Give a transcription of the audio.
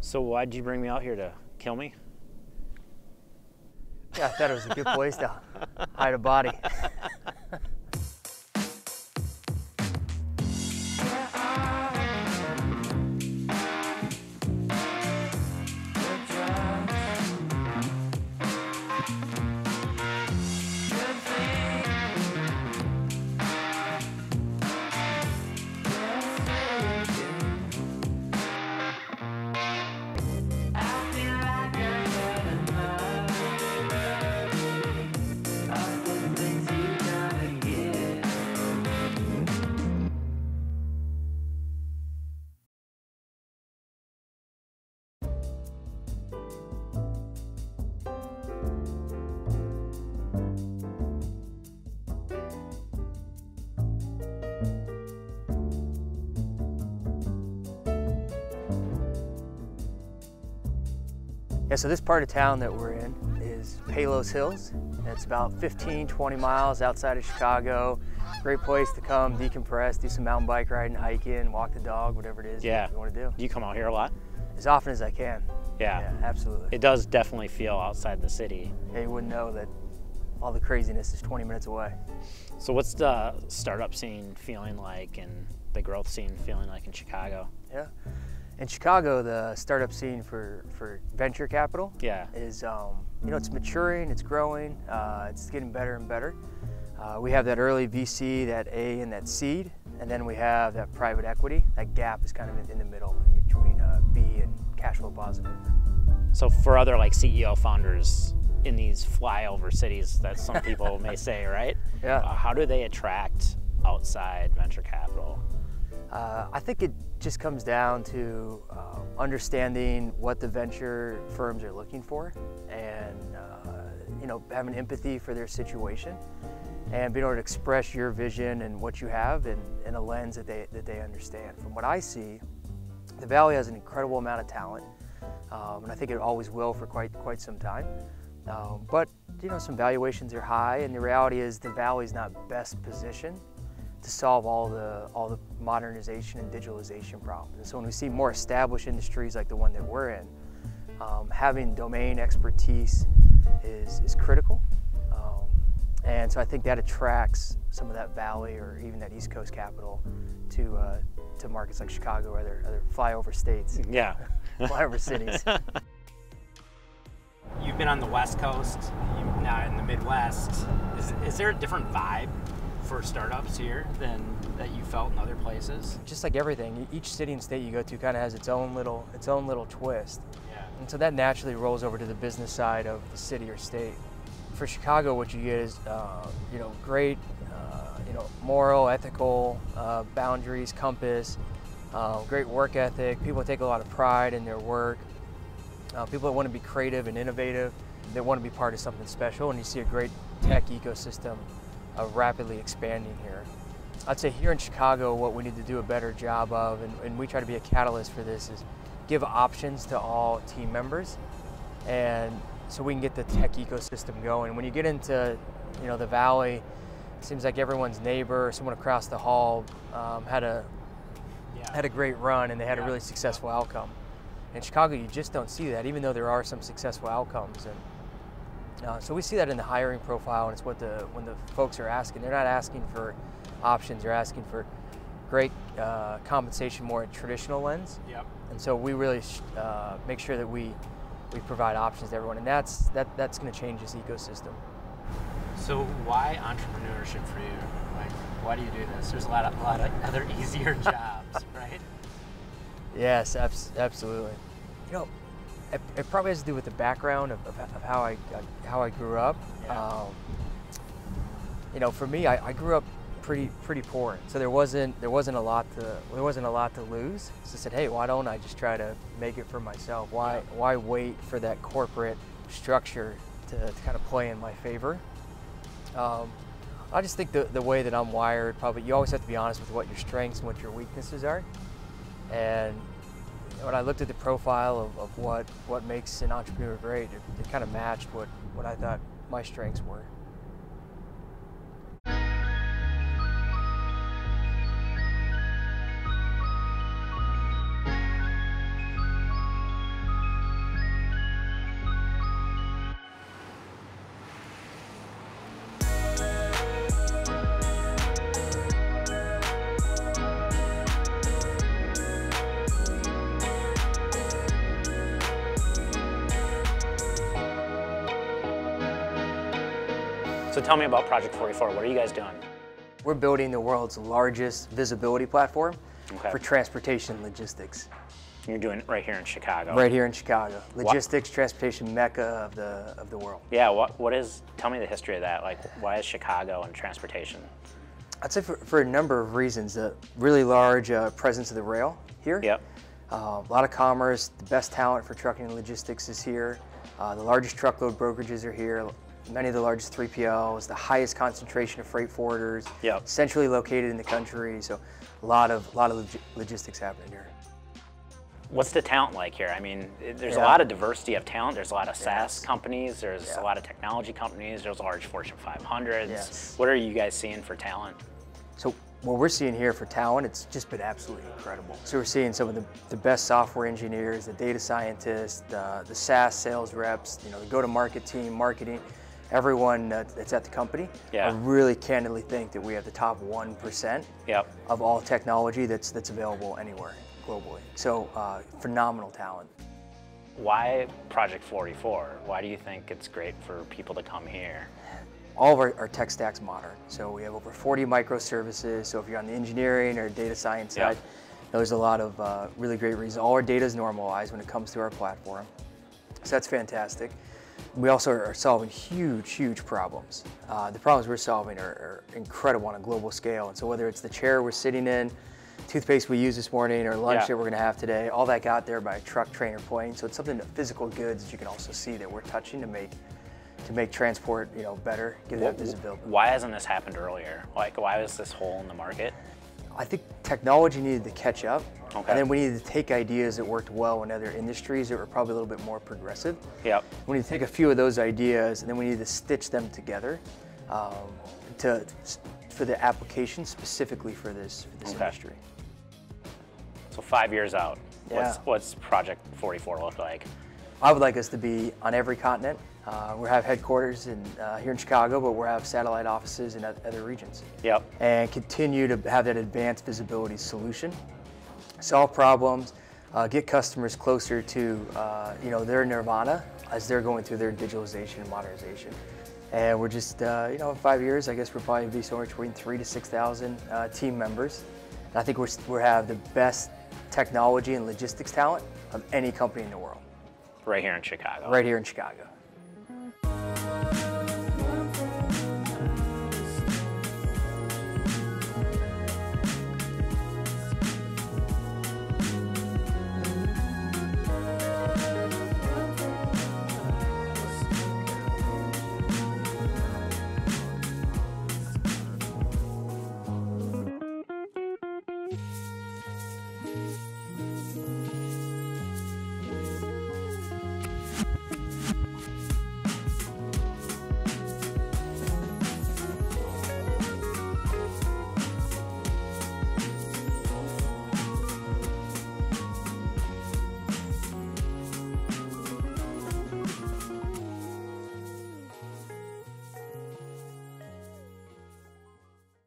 So why'd you bring me out here, to kill me? Yeah, I thought it was a good place to hide a body. Yeah, so this part of town that we're in is Palos Hills. It's about 15, 20 miles outside of Chicago. Great place to come decompress, do some mountain bike riding, hiking, walk the dog, whatever it is you want to do. Do you come out here a lot? As often as I can. Yeah, absolutely. It does definitely feel outside the city. Yeah, you wouldn't know that all the craziness is 20 minutes away. So what's the startup scene feeling like and the growth scene feeling like in Chicago? Yeah. In Chicago, the startup scene for venture capital is, you know, it's maturing, it's growing, it's getting better and better. We have that early VC, that A and that seed, and then we have that private equity. That gap is kind of in the middle in between B and cash flow positive. So for other like CEO founders in these flyover cities that some people may say, right? Yeah. How do they attract outside venture capital? I think it just comes down to understanding what the venture firms are looking for and you know, having empathy for their situation and being able to express your vision and what you have in a lens that they understand. From what I see, the Valley has an incredible amount of talent, and I think it always will for quite some time. But you know, some valuations are high, and the reality is the Valley's not best positioned to solve all the modernization and digitalization problems. And so when we see more established industries like the one that we're in, having domain expertise is critical. And so I think that attracts some of that Valley or even that East Coast capital to markets like Chicago or other flyover states. Yeah. Flyover cities. You've been on the West Coast, you're now in the Midwest. Is there a different vibe for startups here than that you felt in other places? Just like everything, each city and state you go to kind of has its own little twist. Yeah. And so that naturally rolls over to the business side of the city or state. For Chicago, what you get is you know, great you know, moral, ethical boundaries, compass, great work ethic. People take a lot of pride in their work. People that want to be creative and innovative, they want to be part of something special, and you see a great tech ecosystem rapidly expanding here. I'd say here in Chicago, what we need to do a better job of, and we try to be a catalyst for this, is give options to all team members, and so we can get the tech ecosystem going. When you get into, you know, the Valley, it seems like everyone's neighbor or someone across the hall had a great run and they had a really successful outcome. In Chicago, you just don't see that, even though there are some successful outcomes. So we see that in the hiring profile, and it's what when the folks are asking. They're not asking for options, they're asking for great compensation, more traditional lens. Yep. And so we really make sure that we provide options to everyone, and that's going to change this ecosystem. So why entrepreneurship for you? Like, why do you do this? There's a lot of other easier jobs, right? Yes, absolutely. You know, It probably has to do with the background of how I grew up. Yeah. You know, for me, I grew up pretty poor, so there wasn't a lot to lose. So I said, hey, why don't I just try to make it for myself? Why wait for that corporate structure to kind of play in my favor? I just think the way that I'm wired, probably you always have to be honest with what your strengths and what your weaknesses are. And when I looked at the profile of what makes an entrepreneur great, it kind of matched what I thought my strengths were. So tell me about Project 44. What are you guys doing? We're building the world's largest visibility platform for transportation and logistics. You're doing it right here in Chicago. Right here in Chicago. Logistics, transportation mecca of the world. Yeah, what is, tell me the history of that. Like, why is Chicago and transportation? I'd say for a number of reasons. The really large presence of the rail here. Yep. A lot of commerce, the best talent for trucking and logistics is here. The largest truckload brokerages are here. Many of the largest 3PLs, the highest concentration of freight forwarders, centrally located in the country, so a lot of logistics happening here. What's the talent like here? I mean, there's a lot of diversity of talent. There's a lot of SaaS companies, there's a lot of technology companies, there's large Fortune 500s. Yes. What are you guys seeing for talent? So what we're seeing here for talent, it's just been absolutely incredible. So we're seeing some of the best software engineers, the data scientists, the SaaS sales reps, you know, the go-to-market team, marketing. Everyone that's at the company, I really candidly think that we have the top 1% of all technology that's available anywhere globally. So phenomenal talent. Why Project 44? Why do you think it's great for people to come here? All of our tech stack's modern. So we have over 40 microservices. So if you're on the engineering or data science side, there's a lot of really great reasons. All our data is normalized when it comes to our platform. So that's fantastic. We also are solving huge problems. The problems we're solving are incredible on a global scale. And so whether it's the chair we're sitting in, toothpaste we used this morning, or lunch that we're gonna have today, all that got there by a truck, train, or plane. So it's something, physical goods that you can also see that we're touching to make transport, you know, better, give that visibility. Why hasn't this happened earlier? Like, why was this hole in the market? I think technology needed to catch up, and then we needed to take ideas that worked well in other industries that were probably a little bit more progressive. We need to take a few of those ideas, and then we need to stitch them together for the application specifically for this industry. So 5 years out, what's Project 44 look like? I would like us to be on every continent. We have headquarters here in Chicago, but we have satellite offices in other regions. And continue to have that advanced visibility solution, solve problems, get customers closer to you know, their nirvana as they're going through their digitalization and modernization. And we're just you know, in 5 years, I guess we'll probably be somewhere between 3,000 to 6,000 team members. And I think we have the best technology and logistics talent of any company in the world. Right here in Chicago. Right here in Chicago.